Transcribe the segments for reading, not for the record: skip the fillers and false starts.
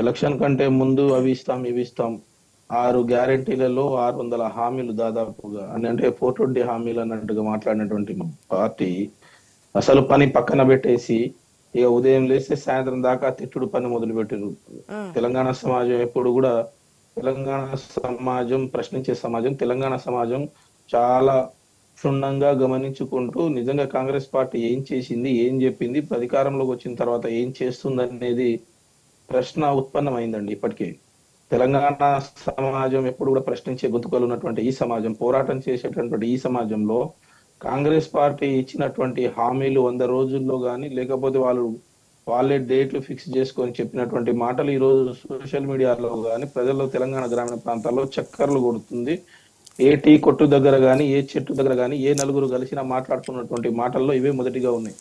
Election కంటే ముందు అవి ఇస్తాం ఇవి ఇస్తాం 6 గ్యారెంటీలలో 600 హామీలు దాదాపుగా అని అంటే 420 హామీలు అన్నట్టుగా మాట్లాడినటువంటి పార్టీ అసలు పని పక్కన పెట్టేసి ఇక ఉదయం లేస్తే సాయంత్రం దాకా తిట్టుడు పని మొదలు పెట్టారు. తెలంగాణ సమాజం ఎప్పుడు కూడా తెలంగాణ సమాజం ప్రశ్నించే సమాజం. తెలంగాణ సమాజం చాలా క్షుణ్ణంగా గమనించుకుంటూ నిజంగా కాంగ్రెస్ పార్టీ ఏం చేసింది, ఏం చెప్పింది, అధికారంలోకి వచ్చిన తర్వాత ఏం చేస్తుంది అనేది ప్రశ్న ఉత్పన్నమైందండి. ఇప్పటికే తెలంగాణ సమాజం ఎప్పుడు కూడా ప్రశ్నించే గొంతుకలు ఉన్నటువంటి ఈ సమాజం, పోరాటం చేసేటటువంటి ఈ సమాజంలో కాంగ్రెస్ పార్టీ ఇచ్చినటువంటి హామీలు 100 రోజుల్లో కానీ లేకపోతే వాళ్ళే డేట్లు ఫిక్స్ చేసుకొని చెప్పినటువంటి మాటలు ఈ రోజు సోషల్ మీడియాలో కానీ ప్రజల్లో తెలంగాణ గ్రామీణ ప్రాంతాల్లో చక్కర్లు కొడుతుంది. ఏ టీ కొట్టు దగ్గర కానీ ఏ చెట్టు దగ్గర కానీ ఏ నలుగురు కలిసినా మాట్లాడుతున్నటువంటి మాటల్లో ఇవే మొదటిగా ఉన్నాయి.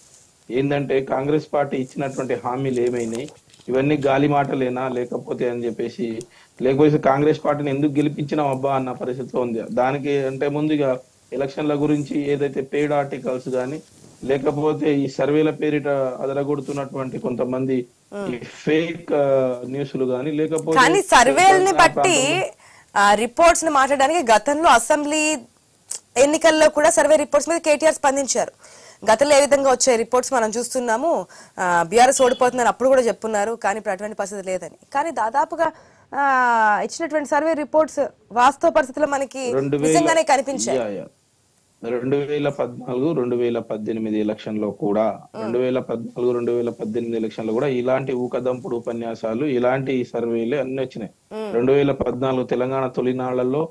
ఏంటంటే కాంగ్రెస్ పార్టీ ఇచ్చినటువంటి హామీలు ఏమైనాయి, ఇవన్నీ గాలి మాటలేనా లేకపోతే అని చెప్పేసి, లేకపోతే కాంగ్రెస్ పార్టీని ఎందుకు గెలిపించినాం అబ్బా అన్న పరిస్థితిలో ఉంది. దానికి అంటే ముందుగా ఎలక్షన్ల గురించి ఏదైతే పెయిడ్ ఆర్టికల్స్ కానీ లేకపోతే ఈ సర్వేల పేరిట అదరగొడుతున్నటువంటి కొంతమంది ఫేక్ న్యూస్లు కానీ లేకపోతే సర్వేల్ని బట్టి రిపోర్ట్స్ ని మాట్లాడడానికి గతంలో అసెంబ్లీ ఎన్నికల్లో కూడా సర్వే రిపోర్ట్స్ మీద కేటీఆర్ స్పందించారు. గతంలో ఏ విధంగా వచ్చే రిపోర్ట్స్ మనం చూస్తున్నాము, బీఆర్ఎస్ ఓడిపోతుందని అప్పుడు కూడా చెప్పున్నారు, కానీ ఇప్పుడు అటువంటి పరిస్థితి లేదని. కానీ దాదాపుగా ఇచ్చినటువంటి సర్వే రిపోర్ట్స్ వాస్తవ పరిస్థితుల్లో మనకి నిజంగానే కనిపించాయి. 2014-2018 ఎలక్షన్ లో కూడా 2014-2018 ఎలక్షన్ లో కూడా ఇలాంటి ఊకదంపుడు ఉపన్యాసాలు ఇలాంటి సర్వేలే అన్ని వచ్చినాయి. 2014 తెలంగాణ తొలినాళ్లలో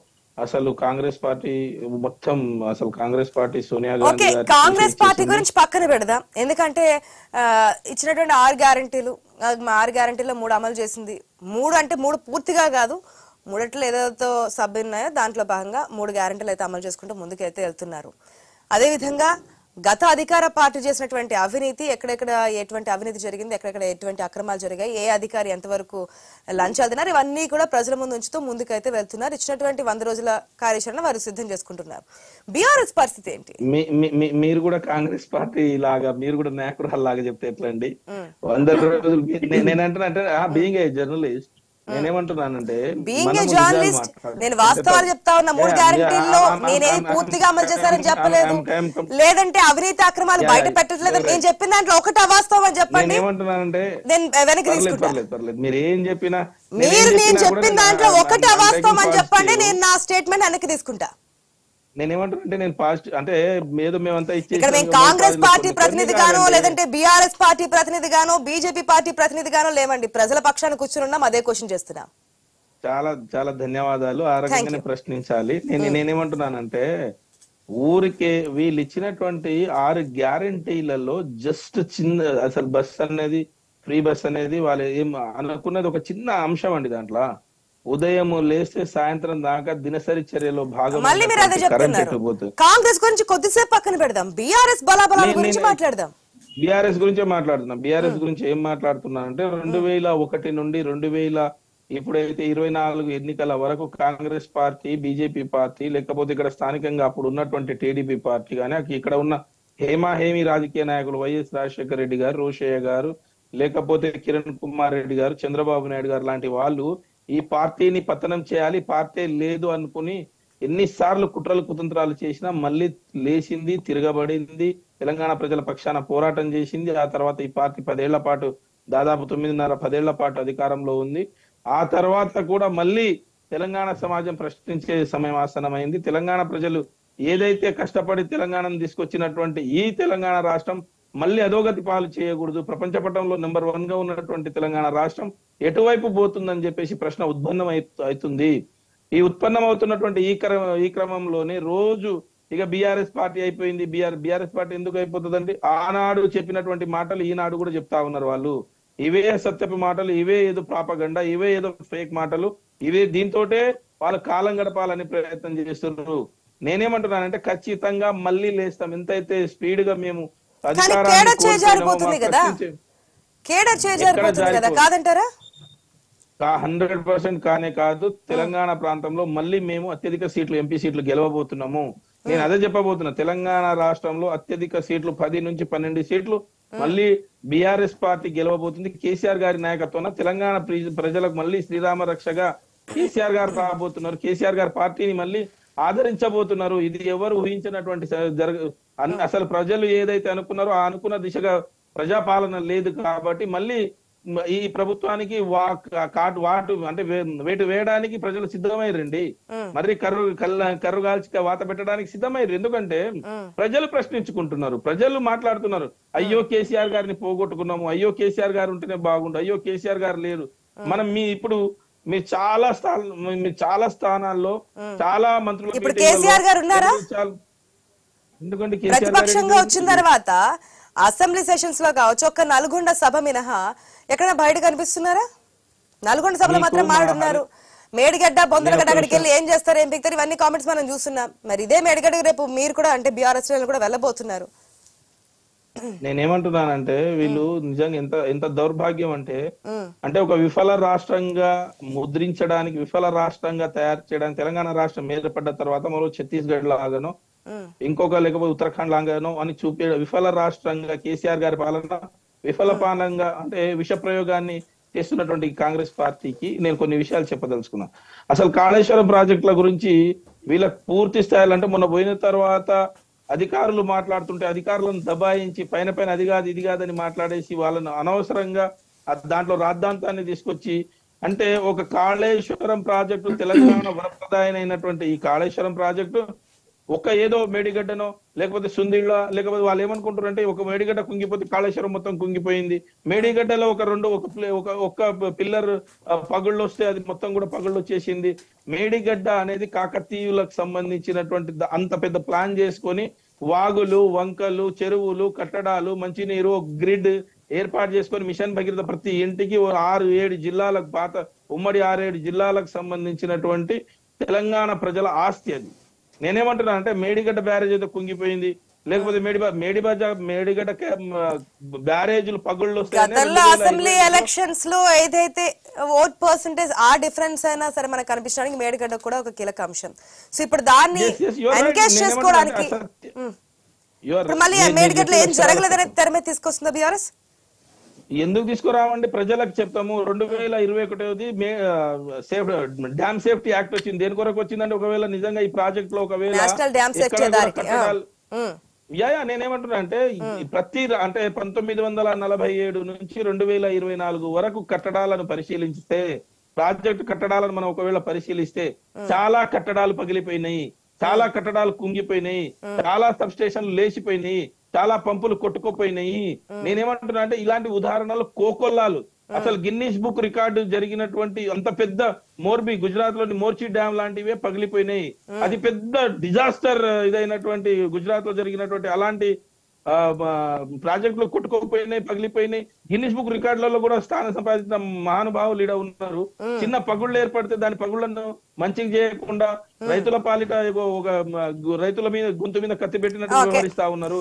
అసలు కాంగ్రెస్ పార్టీ మొత్తం అసలు కాంగ్రెస్ పార్టీ సోనియా గాంధీ కాంగ్రెస్ పార్టీ గురించి పక్కన పెడదాం. ఎందుకంటే ఇచ్చినటువంటి 6 గ్యారంటీలో 3 అమలు చేసింది. 3 అంటే 3 పూర్తిగా కాదు, 3ట్లో ఏదైతే సభ్యులు ఉన్నాయో దాంట్లో భాగంగా 3 గ్యారంటీలు అయితే అమలు చేసుకుంటూ ముందుకైతే వెళ్తున్నారు. అదేవిధంగా గత అధికార పార్టీ చేసినటువంటి అవినీతి, ఎక్కడెక్కడ ఎటువంటి అవినీతి జరిగింది, ఎక్కడెక్కడ ఎటువంటి అక్రమాలు జరిగాయి, ఏ అధికారి ఎంతవరకు లంచాలు తిన్నారు, ఇవన్నీ కూడా ప్రజల ముందు ఉంచుతూ ముందుకైతే వెళ్తున్నారు. ఇచ్చినటువంటి 100 రోజుల కార్యాచరణ వారు సిద్ధం చేసుకుంటున్నారు. బీఆర్ఎస్ పరిస్థితి ఏంటి? మీరు కూడా కాంగ్రెస్ పార్టీ లాగా మీరు కూడా నాయకురాలు లాగా చెప్తే ఎట్లండి? 100 రోజులు నేనంటే బీయింగ్ ఏ జర్నలిస్ట్ నేనేమంటున్నానంటే నేను వాస్తవాలు చెప్తా ఉన్నా. 3 గ్యారెంటీల్లో నేనేది పూర్తిగా అమలు చేశానని చెప్పలేదు, లేదంటే అవినీతి అక్రమాలు బయట పెట్టట్లేదని నేను చెప్పిన దాంట్లో ఒకటి అవాస్తవం అని చెప్పండి. ఏమంటున్నానంటే మీరు ఏం చెప్పినా మీరు నేను చెప్పిన దాంట్లో ఒకటి అవాస్తవం అని చెప్పండి, నేను నా స్టేట్మెంట్ వెనక్కి తీసుకుంటా. నేనేమంటున్నానంటే నేను పాజిటివ్ అంటే ఏదో మేమంతా ఇక్కడ మేము కాంగ్రెస్ పార్టీ ప్రతినిధిగానో లేదంటే బీఆర్ఎస్ పార్టీ ప్రతినిధిగానో బీజేపీ పార్టీ ప్రతినిధిగానో లేవండి, ప్రజల పక్షాన్ని కూర్చుని ఉన్నాం, అదే క్వశ్చన్ చేస్తున్నాం. చాలా చాలా ధన్యవాదాలు. ఆ రకంగానే ప్రశ్నించాలి. నేనేమంటున్నానంటే ఊరికే వీళ్ళు ఇచ్చినటువంటి 6 గ్యారెంటీలలో జస్ట్ చిన్న అసలు బస్ అనేది ఫ్రీ బస్ అనేది వాళ్ళు ఏం అనుకున్నది ఒక చిన్న అంశం అండి. దాంట్లో ఉదయం లేస్తే సాయంత్రం దాకా దినసరి చర్యలో భాగం కాంగ్రెస్ గురించి కొద్దిసేపు పక్కన పెడదాం, బీఆర్ఎస్ బలాబలాల గురించి మాట్లాడదాం. బీఆర్ఎస్ గురించి ఏం మాట్లాడుతున్నానంటే 2001 నుండి 2000 ఇప్పుడైతే 24 ఎన్నికల వరకు కాంగ్రెస్ పార్టీ, బీజేపీ పార్టీ లేకపోతే ఇక్కడ స్థానికంగా అప్పుడు ఉన్నటువంటి టీడీపీ పార్టీ కానీ ఇక్కడ ఉన్న హేమాహేమి రాజకీయ నాయకులు వైఎస్ రాజశేఖర రెడ్డి గారు, రోషయ్య గారు లేకపోతే కిరణ్ కుమార్ రెడ్డి గారు, చంద్రబాబు నాయుడు గారు లాంటి వాళ్ళు ఈ పార్టీని పతనం చేయాలి, పార్టీ లేదు అనుకుని ఎన్నిసార్లు కుట్రలు కుతంత్రాలు చేసినా మళ్ళీ లేచింది, తిరగబడింది, తెలంగాణ ప్రజల పక్షాన పోరాటం చేసింది. ఆ తర్వాత ఈ పార్టీ 10 ఏళ్ల పాటు దాదాపు 9.5-10 ఏళ్ల పాటు అధికారంలో ఉంది. ఆ తర్వాత కూడా మళ్ళీ తెలంగాణ సమాజం ప్రశ్నించే సమయం ఆసనమైంది. తెలంగాణ ప్రజలు ఏదైతే కష్టపడి తెలంగాణను తీసుకొచ్చినటువంటి ఈ తెలంగాణ రాష్ట్రం మళ్ళీ అధోగతి పాలు చేయకూడదు. ప్రపంచ పటంలో నెంబర్ 1గా ఉన్నటువంటి తెలంగాణ రాష్ట్రం ఎటువైపు పోతుందని చెప్పేసి ప్రశ్న ఉత్పన్నమవుతుంది. ఈ ఉత్పన్నమవుతున్నటువంటి ఈ క్రమంలోనే రోజు ఇక బీఆర్ఎస్ పార్టీ అయిపోయింది. బీఆర్ఎస్ పార్టీ ఎందుకు అయిపోతుందండి? ఆనాడు చెప్పినటువంటి మాటలు ఈనాడు కూడా చెప్తా ఉన్నారు వాళ్ళు. ఇవే సత్యపు మాటలు, ఇవే ఏదో ప్రాపగండా, ఇవే ఏదో ఫేక్ మాటలు, ఇవే దీంతోటే వాళ్ళు కాలం గడపాలని ప్రయత్నం చేస్తున్నారు. నేనేమంటున్నానంటే ఖచ్చితంగా మళ్ళీ లేస్తాం. ఎంతైతే స్పీడ్ గా మేము %100 కానే కాదు, తెలంగాణ ప్రాంతంలో మళ్ళీ మేము అత్యధిక సీట్లు, ఎంపీ సీట్లు గెలవబోతున్నాము. నేను అదే చెప్పబోతున్నా, తెలంగాణ రాష్ట్రంలో అత్యధిక సీట్లు 10 నుంచి 12 సీట్లు మళ్ళీ బీఆర్ఎస్ పార్టీ గెలవబోతుంది. కేసీఆర్ గారి నాయకత్వంలో తెలంగాణ ప్రజలకు మళ్ళీ శ్రీరామ రక్షగా కేసీఆర్ గారు రాబోతున్నారు. కేసీఆర్ గారి పార్టీని మళ్ళీ ఆదరించబోతున్నారు. ఇది ఎవరు ఊహించినటువంటి అసలు ప్రజలు ఏదైతే అనుకున్నారో ఆ అనుకున్న దిశగా ప్రజాపాలన లేదు. కాబట్టి మళ్ళీ ఈ ప్రభుత్వానికి వాటు అంటే వేటు వేయడానికి ప్రజలు సిద్ధమైరండి. మరి కర్రుగాల్చి వాత పెట్టడానికి సిద్ధమైరు. ఎందుకంటే ప్రజలు ప్రశ్నించుకుంటున్నారు, ప్రజలు మాట్లాడుతున్నారు. అయ్యో కేసీఆర్ గారిని పోగొట్టుకున్నాము, అయ్యో కేసీఆర్ గారు ఉంటేనే బాగుండు, అయ్యో కేసీఆర్ గారు లేరు. మనం మీరు చాలా స్థానాల్లో చాలా మంత్రులు ఎందుకంటే ప్రతిపక్షంగా వచ్చిన తర్వాత అసెంబ్లీ సెషన్స్ లో కావచ్చు, ఒక్క నల్గొండ సభ మినహా ఎక్కడ బయట కనిపిస్తున్నారా? నల్గొండ సభలో మాత్రం మాట్లాడుతున్నారు. మేడిగడ్డ బొందలగడ్డ అక్కడికి వెళ్ళి ఏం చేస్తారు, ఏం పిక్తారు, ఇవన్నీ కామెంట్స్ మనం చూస్తున్నాం. మరి ఇదే మేడిగడ్డ రేపు మీరు కూడా అంటే బీఆర్ఎస్ కూడా వెళ్ళబోతున్నారు. నేనేమంటున్నానంటే వీళ్ళు నిజంగా ఎంత ఎంత దౌర్భాగ్యం అంటే అంటే ఒక విఫల రాష్ట్రంగా ముద్రించడానికి, విఫల రాష్ట్రంగా తయారు చేయడానికి తెలంగాణ రాష్ట్రం ఏర్పడ్డ తర్వాత మరో ఛత్తీస్గఢ్ లాగానో ఇంకొక లేకపోతే ఉత్తరాఖండ్ లాగానో అని చూపే విఫల రాష్ట్రంగా కేసీఆర్ గారి పాలన విఫల పాలనగా అంటే విష ప్రయోగాన్ని చేస్తున్నటువంటి కాంగ్రెస్ పార్టీకి నేను కొన్ని విషయాలు చెప్పదలుచుకున్నా. అసలు కాళేశ్వరం ప్రాజెక్టుల గురించి వీళ్ళకి పూర్తి స్థాయిలో అంటే మొన్న పోయిన తర్వాత అధికారులు మాట్లాడుతుంటే అధికారులను దబాయించి పైన అది కాదు ఇది కాదని మాట్లాడేసి వాళ్ళను అనవసరంగా దాంట్లో రాద్ధాంతాన్ని తీసుకొచ్చి అంటే ఒక కాళేశ్వరం ప్రాజెక్టు తెలంగాణ వరప్రదాయనైనటువంటి ఈ కాళేశ్వరం ప్రాజెక్టు ఒక ఏదో మేడిగడ్డనో లేకపోతే సుందిళ్ళ లేకపోతే వాళ్ళు ఏమనుకుంటారంటే ఒక మేడిగడ్డ కుంగిపోతే కాళేశ్వరం మొత్తం కుంగిపోయింది. మేడిగడ్డలో ఒక పిల్లర్ పగుళ్ళు వస్తే అది మొత్తం కూడా పగుళ్ళు వచ్చేసింది. మేడిగడ్డ అనేది కాకతీయులకు సంబంధించినటువంటి అంత పెద్ద ప్లాన్ చేసుకొని వాగులు వంకలు చెరువులు కట్టడాలు మంచినీరు గ్రిడ్ ఏర్పాటు చేసుకొని మిషన్ భగీరథ ప్రతి ఇంటికి 6-7 జిల్లాలకు పాత ఉమ్మడి 6-7 జిల్లాలకు సంబంధించినటువంటి తెలంగాణ ప్రజల ఆస్తి అది. నేనేమంటున్నా అంటే మేడిగడ్డ బ్యారేజ్ ఏదో కుంగిపోయింది లేకపోతే మేడిగడ్డ బ్యారేజ్లు పగుళ్ళు వస్తాయి. అసెంబ్లీ ఎలక్షన్స్ లో ఏదైతే ఓట్ పర్సెంటేజ్ ఆ డిఫరెన్స్ అయినా సరే మనకు కనిపించడానికి మేడిగడ్డ కూడా ఒక కీలక అంశం. సో ఇప్పుడు దాన్ని ఎన్కేజ్ చేసుకోవడానికి మళ్ళీ మేడిగడ్డలో ఏం జరగలేదని తెర మీద తీసుకొస్తుందా బీఆర్ఎస్? ఎందుకు తీసుకురావండి, ప్రజలకు చెప్తాము. 2021 డ్యామ్ సేఫ్టీ యాక్ట్ వచ్చింది. దేని కొరకు వచ్చిందంటే ఒకవేళ నిజంగా ఈ ప్రాజెక్ట్ లో నేనేమంటున్నా అంటే అంటే 1947 నుంచి 2024 వరకు కట్టడాలను పరిశీలిస్తే ప్రాజెక్టు కట్టడాలను మనం ఒకవేళ పరిశీలిస్తే చాలా కట్టడాలు పగిలిపోయినాయి, చాలా కట్టడాలు కుంగిపోయినాయి, చాలా సబ్ స్టేషన్లు లేచిపోయినాయి, చాలా పంపులు కొట్టుకోపోయినాయి. నేనేమంటున్నా అంటే ఇలాంటి ఉదాహరణలు కోకొల్లాలు. అసలు గిన్నీస్ బుక్ రికార్డు జరిగినటువంటి అంత పెద్ద మోర్బీ గుజరాత్ లోని మోర్చి డ్యామ్ లాంటివే పగిలిపోయినాయి. అది పెద్ద డిజాస్టర్ ఇదైనటువంటి గుజరాత్ లో జరిగినటువంటి అలాంటి ప్రాజెక్టులు కొట్టుకోపోయినాయి, పగిలిపోయినాయి. గిన్నీస్ బుక్ రికార్డులలో కూడా స్థానం సంపాదించిన మహానుభావులు ఈడ ఉన్నారు. చిన్న పగుళ్ళు ఏర్పడితే దాని పగుళ్లను మంచిగా చేయకుండా రైతుల పాలిట ఒక రైతుల మీద గొంతు మీద కత్తి పెట్టినట్టు వ్యవహరిస్తా ఉన్నారు.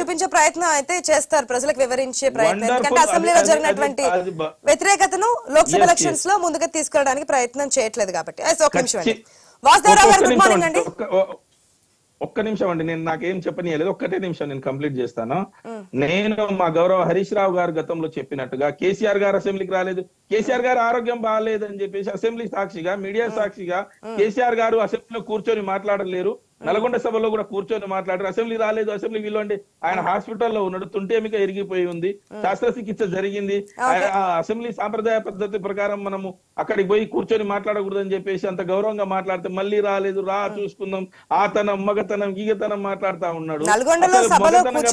చూపించే ప్రయత్నం అయితే చేస్తారు, ప్రజలకు వివరించే ప్రయత్నం. అసెంబ్లీలో జరిగినటువంటి వ్యతిరేకతను లోక్సభ ఎలక్షన్స్ లో ముందుగా తీసుకెళ్ళడానికి ప్రయత్నం చేయట్లేదు కాబట్టి. ఒక్క నిమిషం అండి, నేను నాకేం చెప్పనీయలేదు, ఒక్కటే నిమిషం నేను కంప్లీట్ చేస్తాను. నేను మా గౌరవ హరీష్ రావు గారు గతంలో చెప్పినట్టుగా కేసీఆర్ గారు అసెంబ్లీకి రాలేదు, కేసీఆర్ గారు ఆరోగ్యం బాగాలేదని చెప్పేసి అసెంబ్లీ సాక్షిగా మీడియా సాక్షిగా కేసీఆర్ గారు అసెంబ్లీలో కూర్చొని మాట్లాడలేరు, నల్గొండ సభలో కూడా కూర్చొని మాట్లాడారు. అసెంబ్లీ రాలేదు, అసెంబ్లీ వీళ్ళండి ఆయన హాస్పిటల్లో ఉన్నాడు, తుంటేమిక ఎరిగిపోయి ఉంది, శస్త్రచికిత్స జరిగింది. అసెంబ్లీ సాంప్రదాయ పద్ధతి ప్రకారం మనము అక్కడికి పోయి కూర్చొని మాట్లాడకూడదని చెప్పేసి అంత గౌరవంగా మాట్లాడితే మళ్ళీ రాలేదు, రా చూసుకుందాం, ఆతనం మగతనం గీగతనం మాట్లాడుతా ఉన్నాడు.